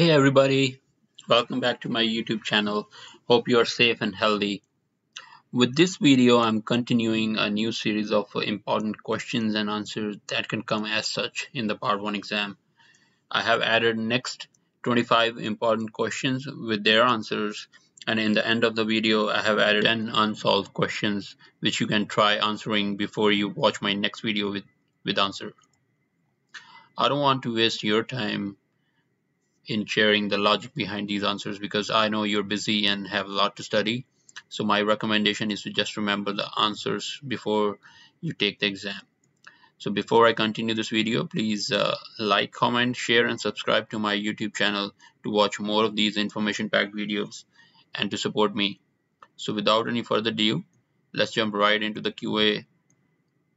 Hey everybody, welcome back to my YouTube channel. Hope you are safe and healthy. With this video, I'm continuing a new series of important questions and answers that can come as such in the Part 1 exam. I have added next 25 important questions with their answers, and in the end of the video, I have added 10 unsolved questions which you can try answering before you watch my next video with answer. I don't want to waste your time in sharing the logic behind these answers because I know you're busy and have a lot to study. So my recommendation is to just remember the answers before you take the exam. So before I continue this video, please like, comment, share, and subscribe to my YouTube channel to watch more of these information-packed videos and to support me. So without any further ado, let's jump right into the QA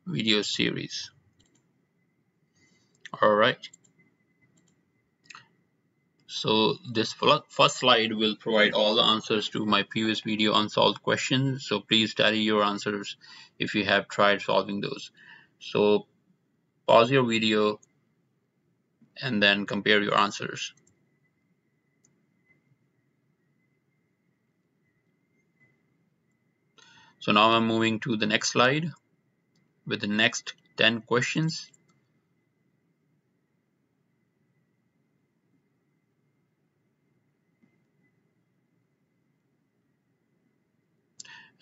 video series. All right. So this first slide will provide all the answers to my previous video unsolved questions. So please study your answers if you have tried solving those. So pause your video and then compare your answers. So now I'm moving to the next slide with the next 10 questions.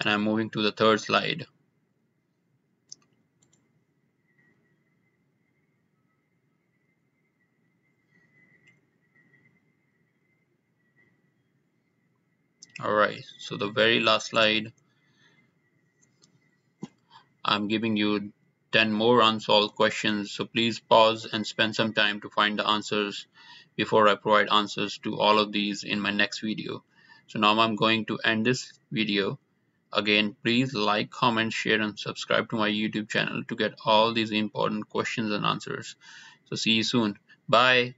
And I'm moving to the third slide. All right, so the very last slide, I'm giving you 10 more unsolved questions. So please pause and spend some time to find the answers before I provide answers to all of these in my next video. So now I'm going to end this video. Again, please like, comment, share, and subscribe to my YouTube channel to get all these important questions and answers. So see you soon. Bye.